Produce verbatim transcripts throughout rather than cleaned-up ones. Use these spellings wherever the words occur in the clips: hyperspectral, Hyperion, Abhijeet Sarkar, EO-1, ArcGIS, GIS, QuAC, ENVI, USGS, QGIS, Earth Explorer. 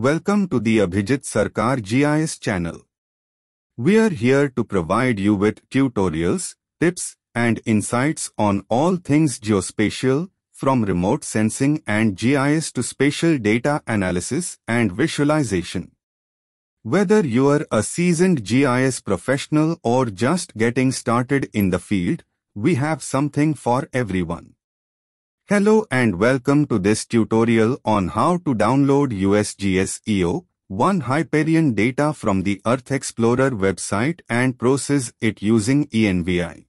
Welcome to the Abhijeet Sarkar G I S channel. We are here to provide you with tutorials, tips, and insights on all things geospatial, from remote sensing and G I S to spatial data analysis and visualization. Whether you are a seasoned G I S professional or just getting started in the field, we have something for everyone. Hello and welcome to this tutorial on how to download U S G S E O one Hyperion data from the Earth Explorer website and process it using E N V I.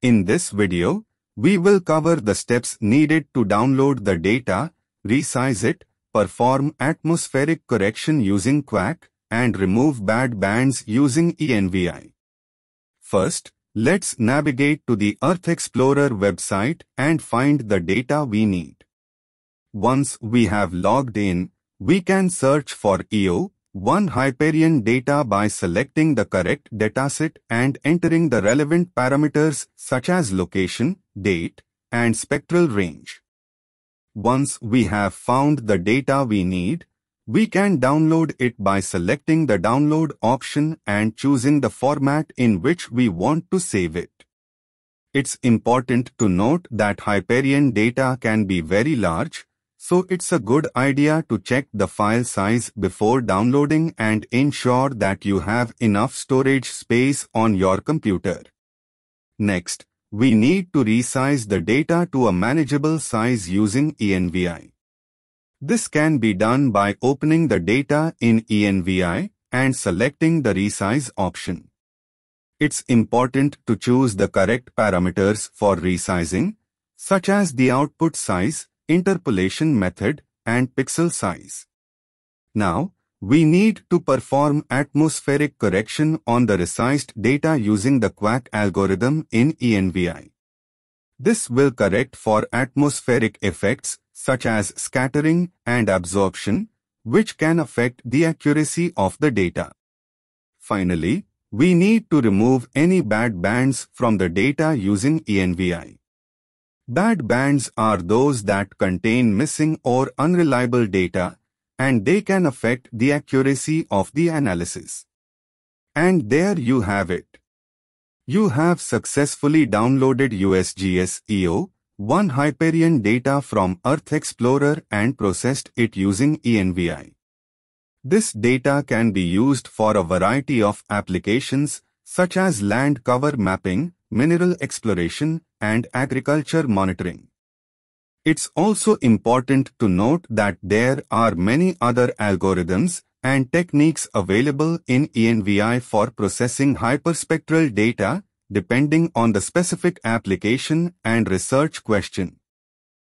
In this video, we will cover the steps needed to download the data, resize it, perform atmospheric correction using QuAC, and remove bad bands using E N V I. First, let's navigate to the Earth Explorer website and find the data we need. Once we have logged in, we can search for E O one Hyperion data by selecting the correct dataset and entering the relevant parameters such as location, date, and spectral range. Once we have found the data we need, we can download it by selecting the download option and choosing the format in which we want to save it. It's important to note that Hyperion data can be very large, so it's a good idea to check the file size before downloading and ensure that you have enough storage space on your computer. Next, we need to resize the data to a manageable size using E N V I. This can be done by opening the data in E N V I and selecting the resize option. It's important to choose the correct parameters for resizing, such as the output size, interpolation method, and pixel size. Now, we need to perform atmospheric correction on the resized data using the QuAC algorithm in E N V I. This will correct for atmospheric effects such as scattering and absorption, which can affect the accuracy of the data. Finally, we need to remove any bad bands from the data using E N V I. Bad bands are those that contain missing or unreliable data, and they can affect the accuracy of the analysis. And there you have it. You have successfully downloaded U S G S E O one Hyperion data from Earth Explorer and processed it using E N V I. This data can be used for a variety of applications such as land cover mapping, mineral exploration, and agriculture monitoring. It's also important to note that there are many other algorithms and techniques available in E N V I for processing hyperspectral data, depending on the specific application and research question.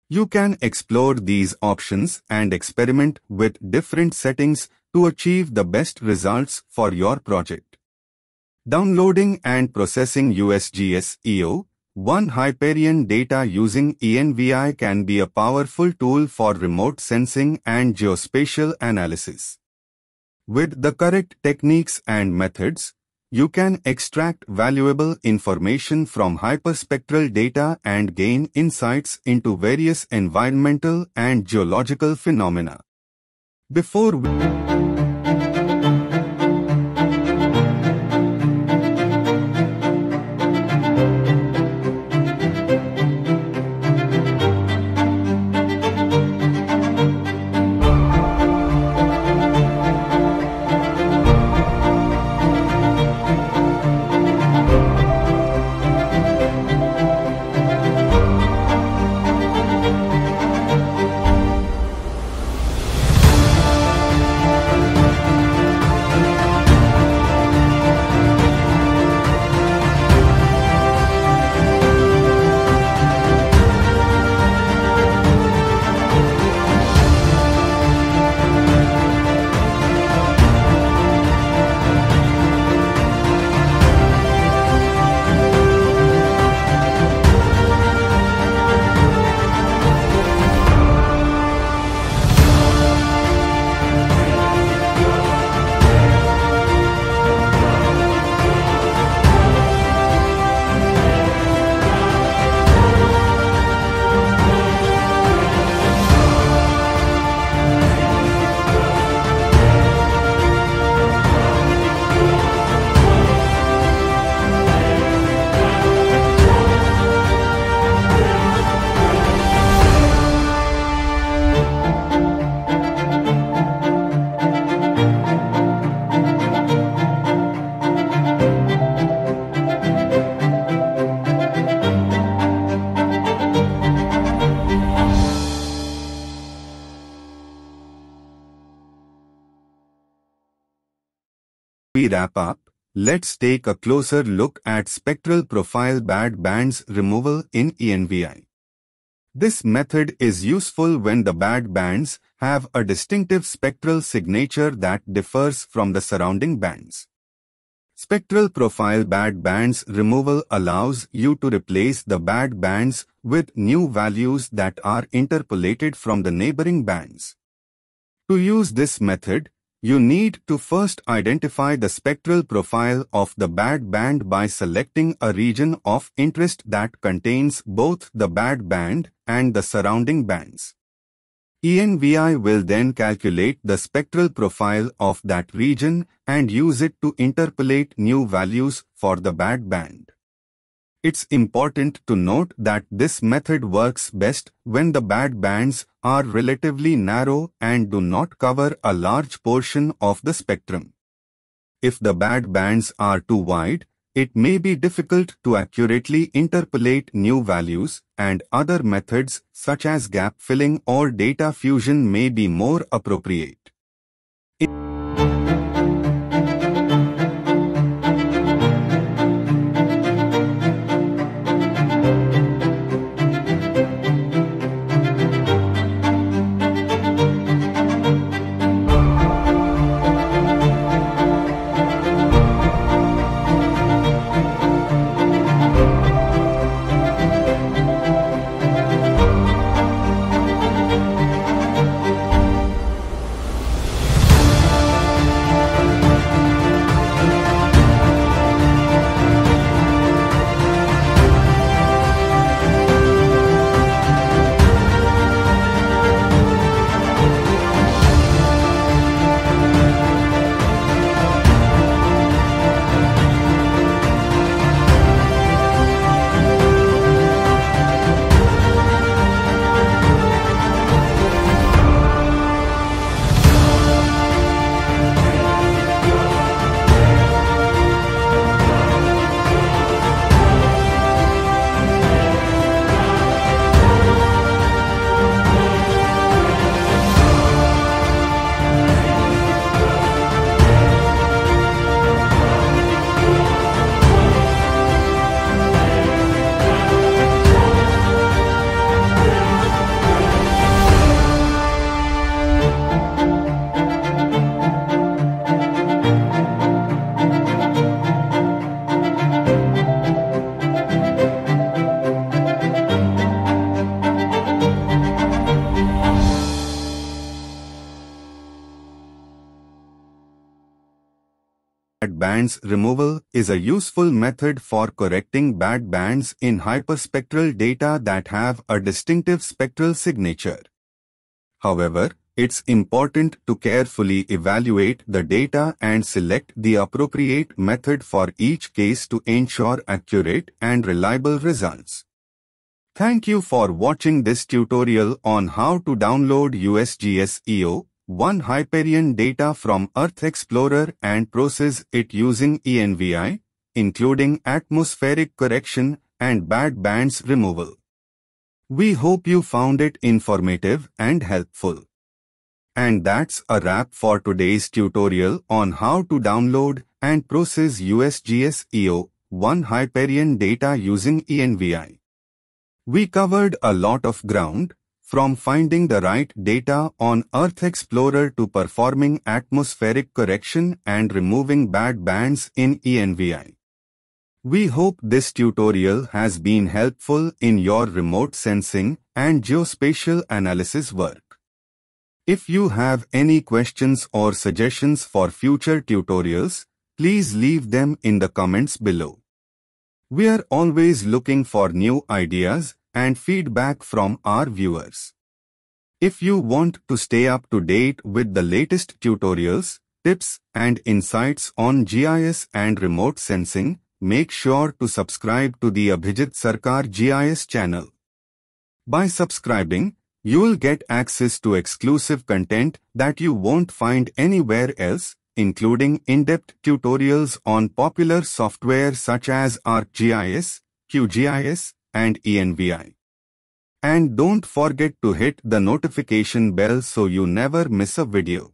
You can explore these options and experiment with different settings to achieve the best results for your project. Downloading and processing U S G S E O one Hyperion data using E N V I can be a powerful tool for remote sensing and geospatial analysis. With the correct techniques and methods, you can extract valuable information from hyperspectral data and gain insights into various environmental and geological phenomena. Before we... we wrap up, let's take a closer look at spectral profile bad bands removal in E N V I. This method is useful when the bad bands have a distinctive spectral signature that differs from the surrounding bands. Spectral profile bad bands removal allows you to replace the bad bands with new values that are interpolated from the neighboring bands. To use this method, you need to first identify the spectral profile of the bad band by selecting a region of interest that contains both the bad band and the surrounding bands. E N V I will then calculate the spectral profile of that region and use it to interpolate new values for the bad band. It's important to note that this method works best when the bad bands are relatively narrow and do not cover a large portion of the spectrum. If the bad bands are too wide, it may be difficult to accurately interpolate new values, and other methods such as gap filling or data fusion may be more appropriate. Bands removal is a useful method for correcting bad bands in hyperspectral data that have a distinctive spectral signature. However, it's important to carefully evaluate the data and select the appropriate method for each case to ensure accurate and reliable results. Thank you for watching this tutorial on how to download U S G S E O one Hyperion data from Earth Explorer and process it using E N V I, including atmospheric correction and bad bands removal. We hope you found it informative and helpful. And that's a wrap for today's tutorial on how to download and process U S G S E O one Hyperion data using E N V I. We covered a lot of ground, from finding the right data on Earth Explorer to performing atmospheric correction and removing bad bands in E N V I. We hope this tutorial has been helpful in your remote sensing and geospatial analysis work. If you have any questions or suggestions for future tutorials, please leave them in the comments below. We are always looking for new ideas and feedback from our viewers. If you want to stay up to date with the latest tutorials, tips, and insights on G I S and remote sensing, make sure to subscribe to the Abhijeet Sarkar G I S channel. By subscribing, you'll get access to exclusive content that you won't find anywhere else, including in-depth tutorials on popular software such as ArcGIS, Q G I S, and E N V I. And don't forget to hit the notification bell so you never miss a video.